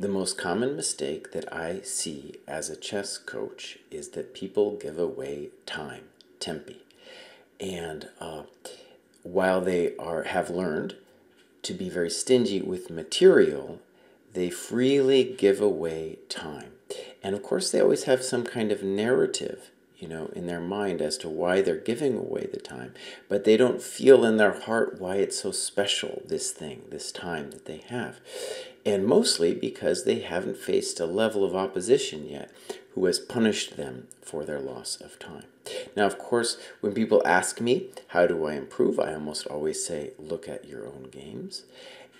The most common mistake that I see as a chess coach is that people give away time, tempi. And while they have learned to be very stingy with material, they freely give away time. And of course, they always have some kind of narrative, you know, in their mind as to why they're giving away the time, but they don't feel in their heart why it's so special, this thing, this time that they have. And mostly because they haven't faced a level of opposition yet who has punished them for their loss of time. Now, of course, when people ask me, how do I improve? I almost always say, look at your own games.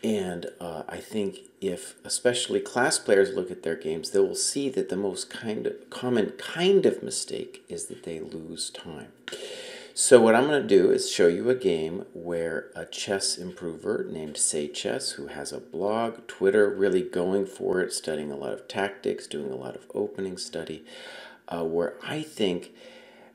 And I think if especially class players look at their games, they will see that the most common kind of mistake is that they lose time. So what I'm going to do is show you a game where a chess improver named Say Chess, who has a blog, Twitter, really going for it, studying a lot of tactics, doing a lot of opening study, where I think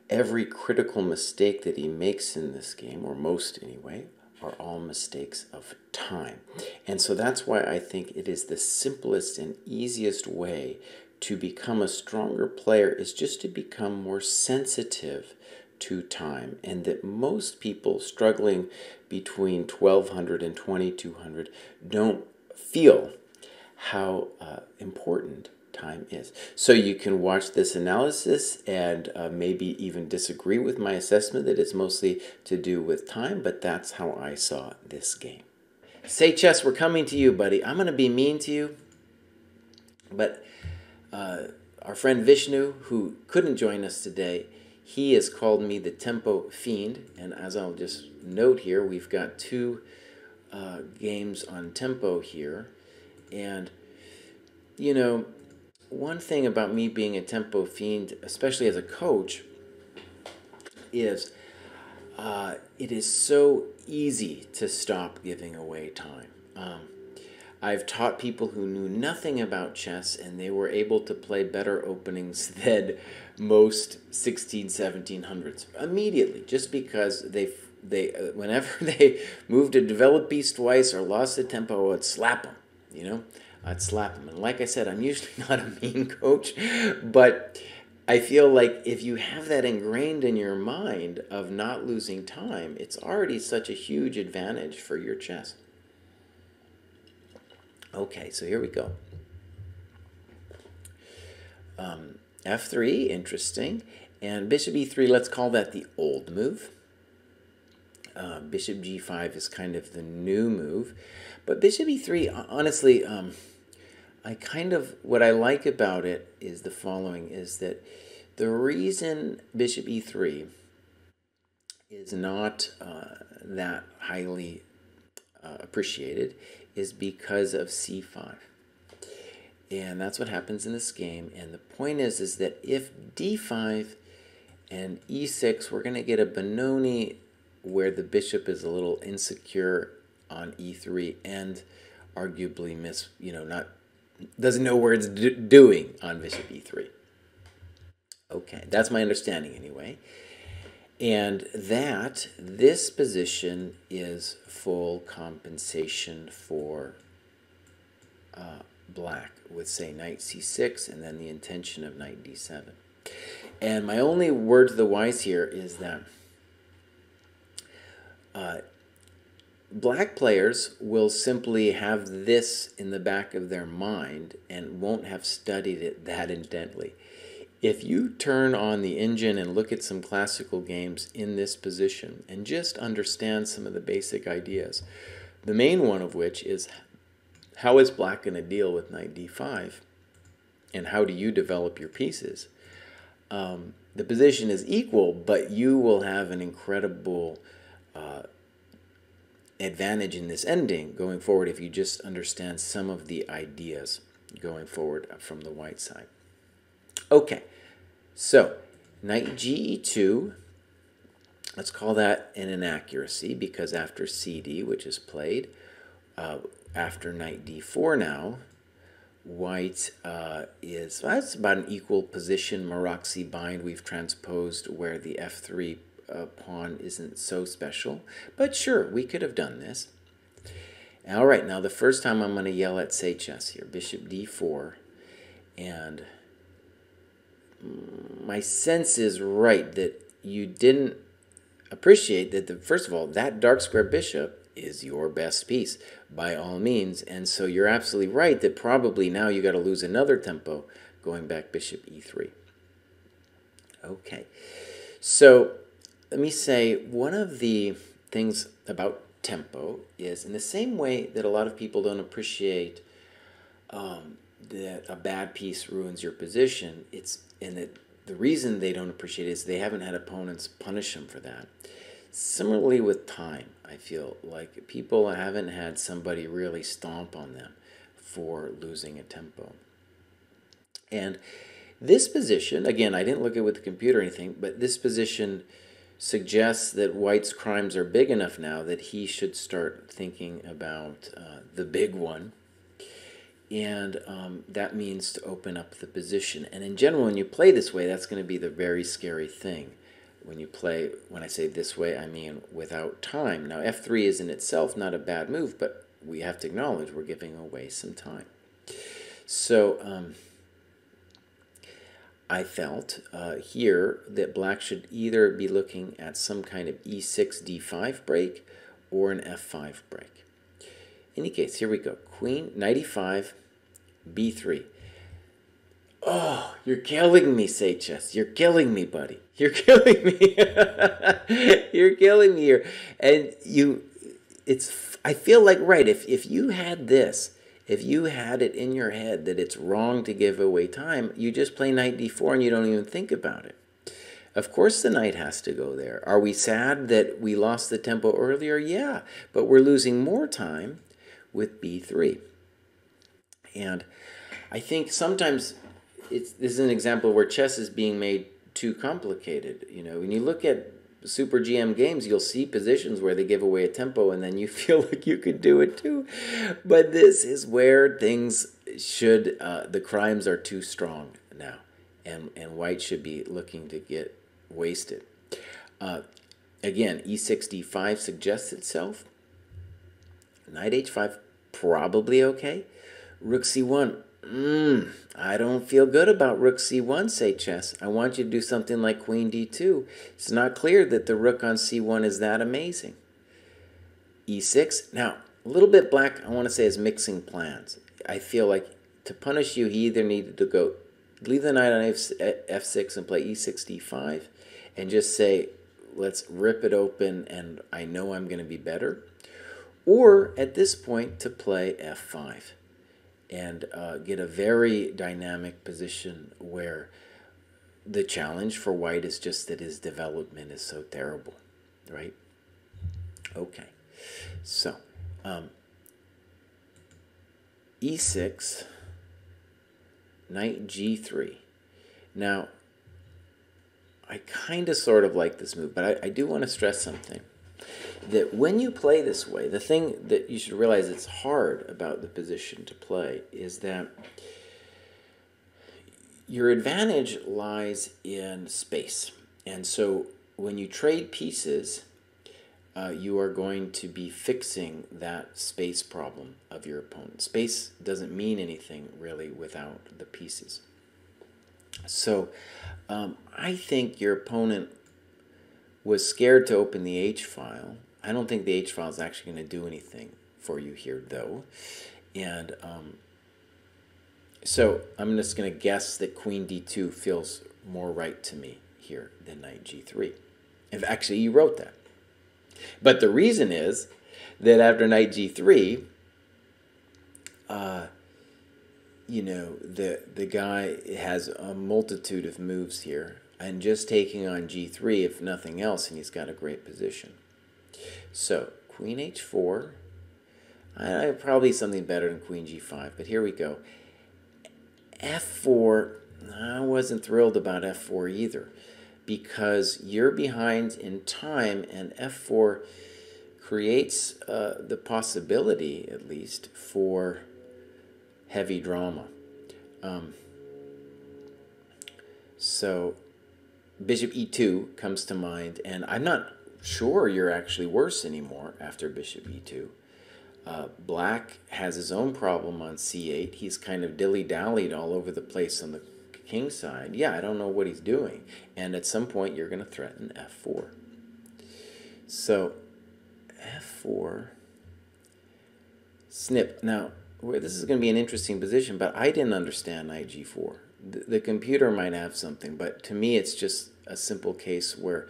every critical mistake that he makes in this game, or most anyway, are all mistakes of time. And so that's why I think it is the simplest and easiest way to become a stronger player is just to become more sensitive to time, and that most people struggling between 1200 and 2200 don't feel how important time is. So you can watch this analysis and maybe even disagree with my assessment that it's mostly to do with time, but that's how I saw this game. Say Chess, we're coming to you, buddy. I'm going to be mean to you, but our friend Vishnu, who couldn't join us today, he has called me the tempo fiend, and as I'll just note here, we've got two games on tempo here. And you know, one thing about me being a tempo fiend, especially as a coach, is it is so easy to stop giving away time. I've taught people who knew nothing about chess, and they were able to play better openings than most 1600s, 1700s immediately, just because they whenever they moved a developed piece twice or lost a tempo, I'd slap them. You know, I'd slap them. And like I said, I'm usually not a mean coach, but I feel like if you have that ingrained in your mind of not losing time, it's already such a huge advantage for your chess. Okay, so here we go. F3, interesting. And bishop e3, let's call that the old move. Bishop g5 is kind of the new move. But bishop e3, honestly, what I like about it is the following, is that the reason bishop e3 is not that highly appreciated is because of c5. And that's what happens in this game. And the point is that if d5 and e6, we're going to get a Benoni where the bishop is a little insecure on e3 and arguably doesn't know where it's doing on bishop e3. Okay, that's my understanding anyway. And that this position is full compensation for black with, say, knight c6 and then the intention of knight d7. And my only word to the wise here is that black players will simply have this in the back of their mind and won't have studied it that intently. If you turn on the engine and look at some classical games in this position and just understand some of the basic ideas, the main one of which is how is black going to deal with knight d5 and how do you develop your pieces? The position is equal, but you will have an incredible advantage in this ending going forward if you just understand some of the ideas going forward from the white side. Okay. So, knight g2, let's call that an inaccuracy because after cd, which is played, after knight d4 now, white that's about an equal position. Meroxy bind we've transposed where the f3 pawn isn't so special. But sure, we could have done this. All right, now the first time I'm going to yell at Say Chess here. Bishop d4. And my sense is right that you didn't appreciate that, first of all, that dark square bishop is your best piece by all means. And so you're absolutely right that probably now you got to lose another tempo going back bishop e3. Okay. So let me say one of the things about tempo is in the same way that a lot of people don't appreciate that a bad piece ruins your position, and that the reason they don't appreciate it is they haven't had opponents punish them for that. Similarly with time, I feel like people haven't had somebody really stomp on them for losing a tempo. And this position, again, I didn't look at it with the computer or anything, but this position suggests that White's crimes are big enough now that he should start thinking about the big one. And that means to open up the position. And in general, when you play this way, that's going to be the very scary thing. When you play, when I say this way, I mean without time. Now, f3 is in itself not a bad move, but we have to acknowledge we're giving away some time. So I felt here that Black should either be looking at some kind of e6, d5 break or an f5 break. In any case, here we go. Queen, knight e5, b3. Oh, you're killing me, Say Chess. You're killing me, buddy. You're killing me. You're killing me here. And I feel like, right, if you had this, if you had it in your head that it's wrong to give away time, you just play knight d4 and you don't even think about it. Of course the knight has to go there. Are we sad that we lost the tempo earlier? Yeah, but we're losing more time with b3. And I think sometimes this is an example where chess is being made too complicated. You know, when you look at Super GM games, you'll see positions where they give away a tempo and then you feel like you could do it too. But this is where things should, the crimes are too strong now. And White should be looking to get wasted. Again, e6, d5 suggests itself. Knight h5, probably okay. Rook c1, I don't feel good about rook c1, Say Chess. I want you to do something like queen d2. It's not clear that the rook on c1 is that amazing. e6, now, a little bit Black, I want to say, is mixing plans. I feel like to punish you, he either needed to go leave the knight on f6 and play e6, d5, and just say, let's rip it open, and I know I'm going to be better. Or, at this point, to play f5 and get a very dynamic position where the challenge for White is just that his development is so terrible, right? Okay, so e6... Knight g3. Now, I kind of sort of like this move, but I do want to stress something. That when you play this way, the thing that you should realize it's hard about the position to play is that your advantage lies in space. And so when you trade pieces, you are going to be fixing that space problem of your opponent. Space doesn't mean anything, really, without the pieces. So I think your opponent was scared to open the H-file. I don't think the H-file is actually going to do anything for you here, though. And so I'm just going to guess that queen d2 feels more right to me here than knight g3. If actually, you wrote that. But the reason is that after knight g3, you know, the guy has a multitude of moves here. And just taking on g3, if nothing else, and he's got a great position. So, queen h4. Probably something better than queen g5, but here we go. f4, I wasn't thrilled about f4 either, because you're behind in time, and f4 creates the possibility, at least, for heavy drama. So bishop e2 comes to mind, and I'm not sure you're actually worse anymore after bishop e2. Black has his own problem on c8. He's kind of dilly-dallied all over the place on the king side. Yeah, I don't know what he's doing. And at some point, you're going to threaten f4. So f4, snip. Now, this is going to be an interesting position, but I didn't understand IG4. The computer might have something, but to me, it's just a simple case where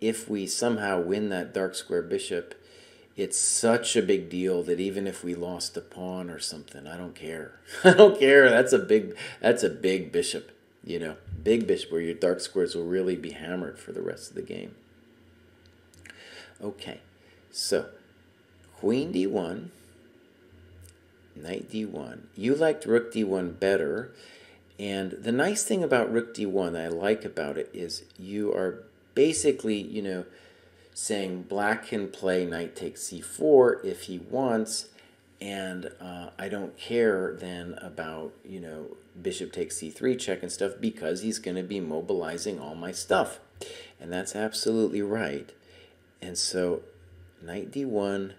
if we somehow win that dark square bishop, it's such a big deal that even if we lost a pawn or something, I don't care. I don't care. That's a big bishop, you know, big bishop where your dark squares will really be hammered for the rest of the game. Okay, so queen d1, knight d1. You liked rook d1 better. And the nice thing about rook d1 that I like about it is you are basically, you know, saying black can play knight takes c4 if he wants, and I don't care then about, you know, bishop takes c3 check and stuff, because he's going to be mobilizing all my stuff. And that's absolutely right. And so knight d1,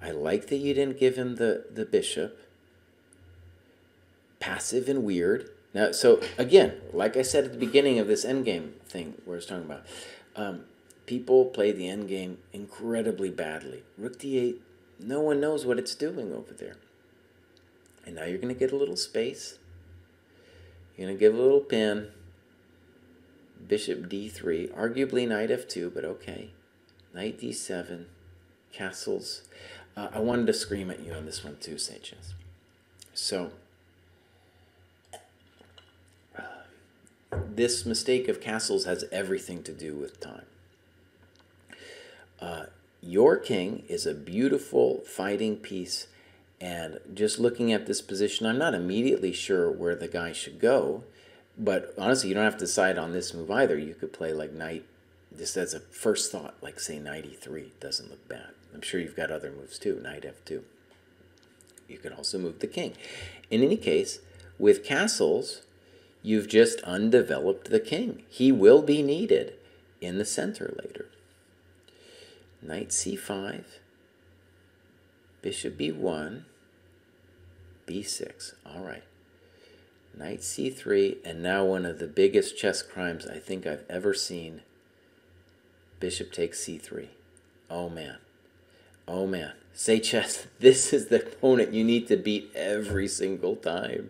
I like that you didn't give him the bishop. Passive and weird. Now, so again, like I said at the beginning of this endgame thing we're talking about, people play the endgame incredibly badly. Rook d8, no one knows what it's doing over there. And now you're going to get a little space. You're going to give a little pin. Bishop d3, arguably knight f2, but okay. Knight d7, castles. I wanted to scream at you on this one too, Say Chess. So this mistake of castles has everything to do with time. Your king is a beautiful fighting piece, and just looking at this position, I'm not immediately sure where the guy should go, but honestly, you don't have to decide on this move either. You could play like knight, just as a first thought, like say knight e3, doesn't look bad. I'm sure you've got other moves too, knight f2. You could also move the king. In any case, with castles, you've just undeveloped the king. He will be needed in the center later. Knight c5, bishop b1, b6. All right. Knight c3, and now one of the biggest chess crimes I think I've ever seen. Bishop takes c3. Oh, man. Oh, man. Say Chess, this is the opponent you need to beat every single time.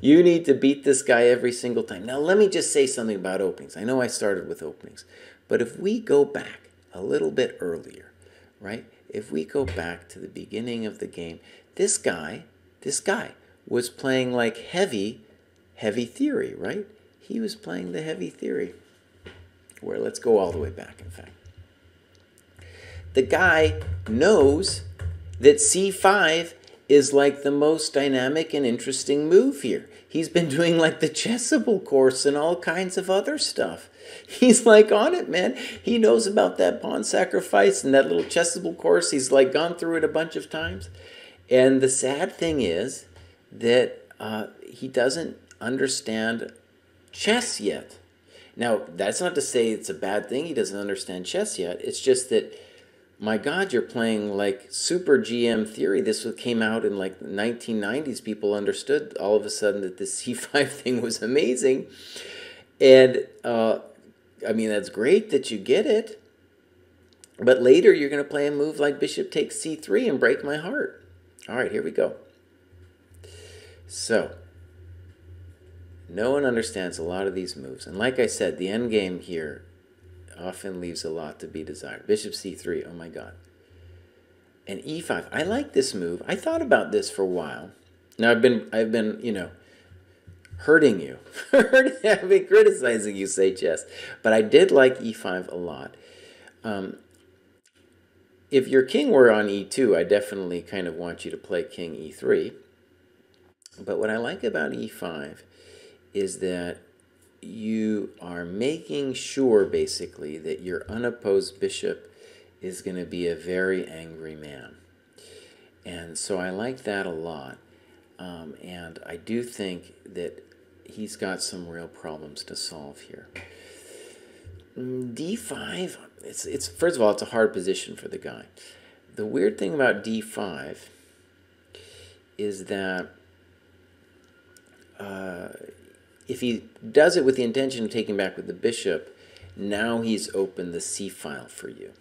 You need to beat this guy every single time. Now, let me just say something about openings. I know I started with openings, but if we go back a little bit earlier, right? If we go back to the beginning of the game, this guy was playing like heavy theory, right? He was playing the heavy theory. Where, let's go all the way back, in fact. The guy knows that c5 is like the most dynamic and interesting move here. He's been doing like the Chessable course and all kinds of other stuff. He's like on it, man. He knows about that pawn sacrifice and that little Chessable course. He's like gone through it a bunch of times. And the sad thing is that he doesn't understand chess yet. Now, that's not to say it's a bad thing. He doesn't understand chess yet. It's just that, my God, you're playing like super GM theory. This came out in like the 1990s. People understood all of a sudden that this C5 thing was amazing. And, I mean, that's great that you get it. But later you're going to play a move like bishop takes C3 and break my heart. All right, here we go. So, no one understands a lot of these moves. And like I said, the end game here often leaves a lot to be desired. Bishop c3, oh my God. And e5, I like this move. I thought about this for a while. Now I've been, you know, hurting you. I've been criticizing you, Say Chess. But I did like e5 a lot. If your king were on e2, I definitely kind of want you to play king e3. But what I like about e5 is that you are making sure, basically, that your unopposed bishop is going to be a very angry man. And so I like that a lot. And I do think that he's got some real problems to solve here. d5, it's first of all, it's a hard position for the guy. the weird thing about d5 is that if he does it with the intention of taking back with the bishop, now he's opened the c-file for you,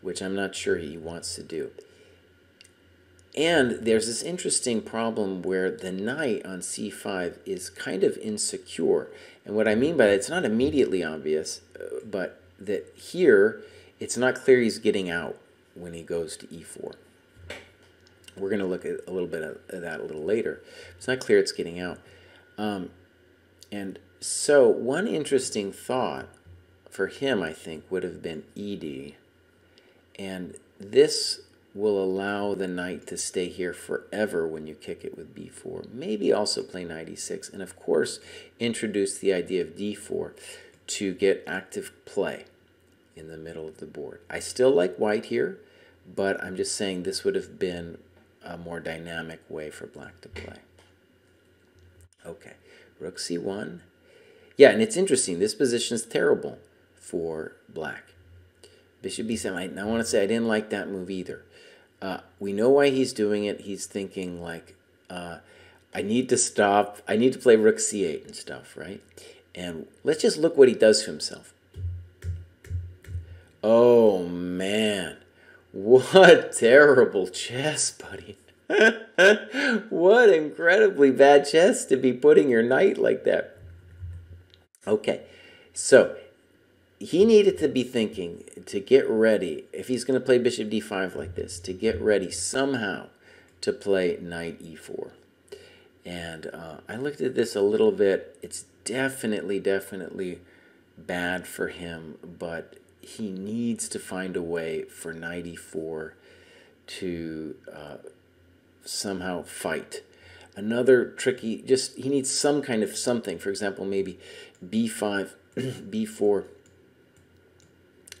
which I'm not sure he wants to do. And there's this interesting problem where the knight on c5 is kind of insecure. And what I mean by that, it's not immediately obvious, but that here, it's not clear he's getting out when he goes to e4. We're going to look at a little bit of that a little later. It's not clear it's getting out. And so one interesting thought for him, I think, would have been ed. And this will allow the knight to stay here forever when you kick it with b4. Maybe also play knight e6. And, of course, introduce the idea of d4 to get active play in the middle of the board. I still like white here, but I'm just saying this would have been a more dynamic way for black to play. Okay, rook c1. Yeah, and it's interesting. This position's terrible for black. Bishop b7. I want to say I didn't like that move either. We know why he's doing it. He's thinking, like, I need to stop. I need to play rook c8 and stuff, right? And let's just look what he does to himself. Oh, man. What terrible chess, buddy. What incredibly bad chess to be putting your knight like that. Okay, so he needed to be thinking to get ready, if he's going to play bishop d5 like this, to get ready somehow to play knight e4. And I looked at this a little bit. It's definitely bad for him, but he needs to find a way for knight e4 to somehow fight. Another tricky, just he needs some kind of something. For example, maybe b5, b4,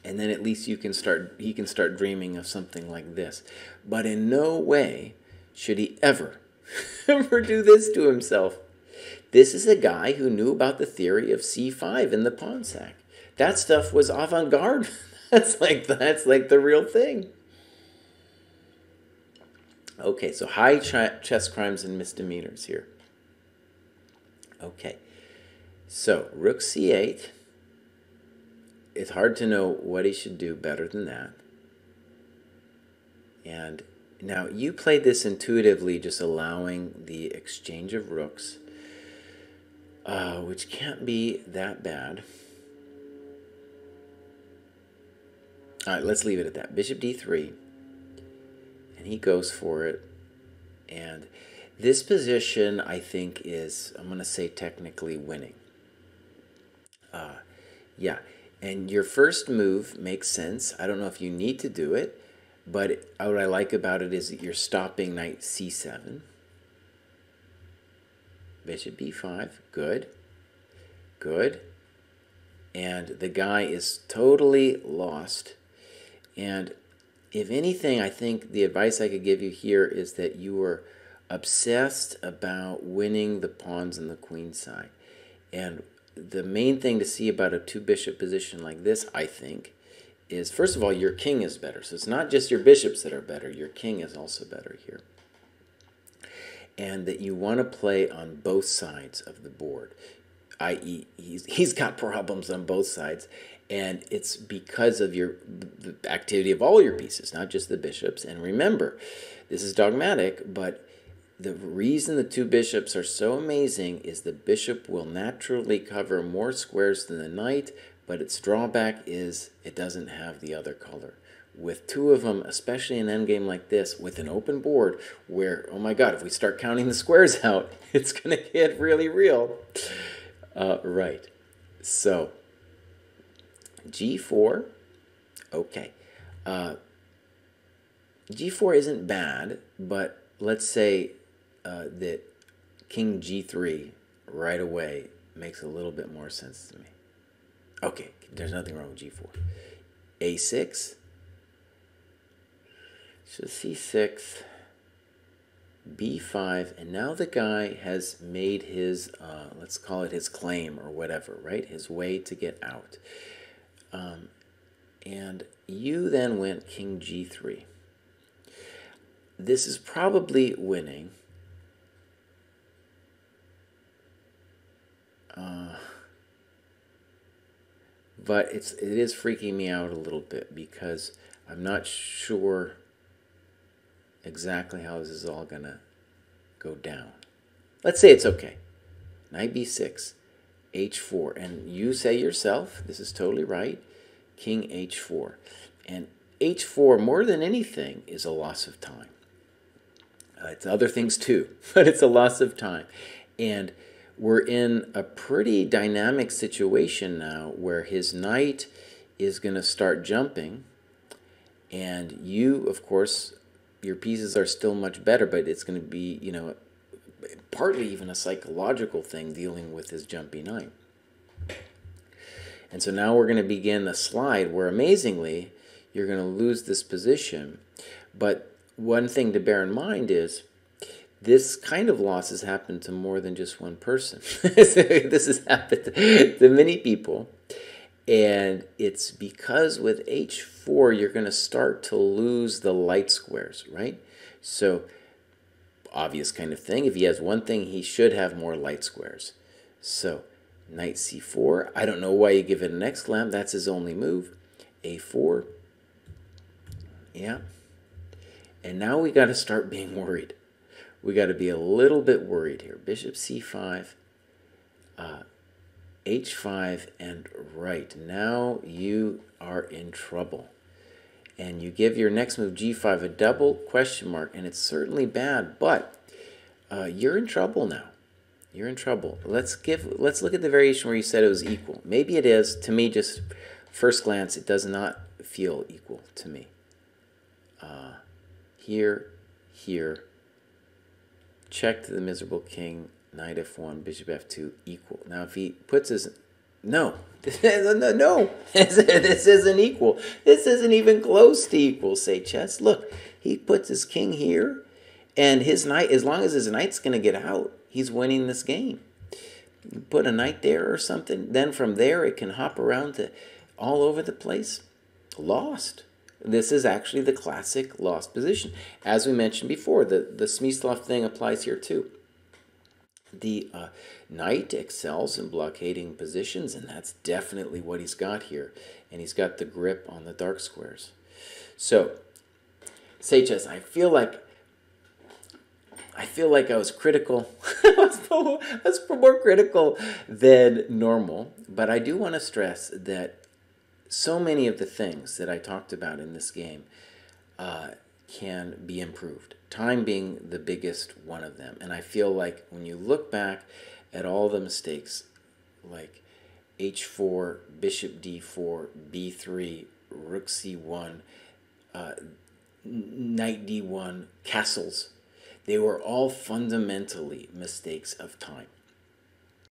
and then at least you can start. He can start dreaming of something like this. But in no way should he ever do this to himself. This is a guy who knew about the theory of c5 in the pawn sack. That stuff was avant-garde. that's like the real thing. Okay, so high chess crimes and misdemeanors here. Okay, so rook c8. It's hard to know what he should do better than that. And now you played this intuitively, just allowing the exchange of rooks, which can't be that bad. All right, let's leave it at that. Bishop d3. And he goes for it. And this position, I think, is, I'm going to say, technically winning. Yeah, and your first move makes sense. I don't know if you need to do it, but what I like about it is that you're stopping knight c7. Bishop b5. Good. Good. And the guy is totally lost. And if anything, I think the advice I could give you here is that you were obsessed about winning the pawns on the queen side. And the main thing to see about a two-bishop position like this, I think, is, first of all, your king is better. So it's not just your bishops that are better. Your king is also better here. And that you want to play on both sides of the board, i.e., he's got problems on both sides. And it's because of the activity of all your pieces, not just the bishops. And remember, this is dogmatic, but the reason the two bishops are so amazing is the bishop will naturally cover more squares than the knight, but its drawback is it doesn't have the other color. With two of them, especially in an endgame like this, with an open board where, oh my god, if we start counting the squares out, it's going to get really real. Right. So g4, okay. G4 isn't bad, but let's say that king g3 right away makes a little bit more sense to me. Okay, there's nothing wrong with g4. a6, so c6, b5, and now the guy has made his, let's call it his claim or whatever, right? His way to get out. And you then went king g3. This is probably winning. But it is freaking me out a little bit because I'm not sure exactly how this is all gonna go down. Let's say it's okay. Knight b6, h4, and you say yourself, this is totally right, king h4. And h4, more than anything, is a loss of time. It's other things too, but it's a loss of time. And we're in a pretty dynamic situation now where his knight is going to start jumping, and you, of course, your pieces are still much better, but it's going to be, you know, partly even a psychological thing dealing with his jumpy knight. And so now we're going to begin a slide where, amazingly, you're going to lose this position. But one thing to bear in mind is this kind of loss has happened to more than just one person. This has happened to many people. And it's because with h4, you're going to start to lose the light squares, right? So, obvious kind of thing. If he has one thing, he should have more light squares. So, knight c4. I don't know why you give it an exclamation. That's his only move. a4. Yeah. And now we got to start being worried. We got to be a little bit worried here. Bishop c5, h5, and right. Now you are in trouble. And you give your next move, g5, a double question mark, and it's certainly bad, but you're in trouble now. You're in trouble. Let's look at the variation where you said it was equal. Maybe it is. To me, just first glance, it does not feel equal to me. Here, here. Check to the miserable king, knight f1, bishop f2, equal. Now if he puts his... No. No. This isn't equal. This isn't even close to equal, say chess. Look, he puts his king here, and his knight, as long as his knight's going to get out, he's winning this game. You put a knight there or something, then from there it can hop around to all over the place. Lost. This is actually the classic lost position. As we mentioned before, the Smyslov thing applies here too. The knight excels in blockading positions, and that's definitely what he's got here. And he's got the grip on the dark squares. So, Say Chess, I feel like I was critical. I was more critical than normal, but I do want to stress that so many of the things that I talked about in this game can be improved, time being the biggest one of them. And I feel like when you look back at all the mistakes, like h4, bishop d4, b3, rook c1, knight d1, castles, they were all fundamentally mistakes of time.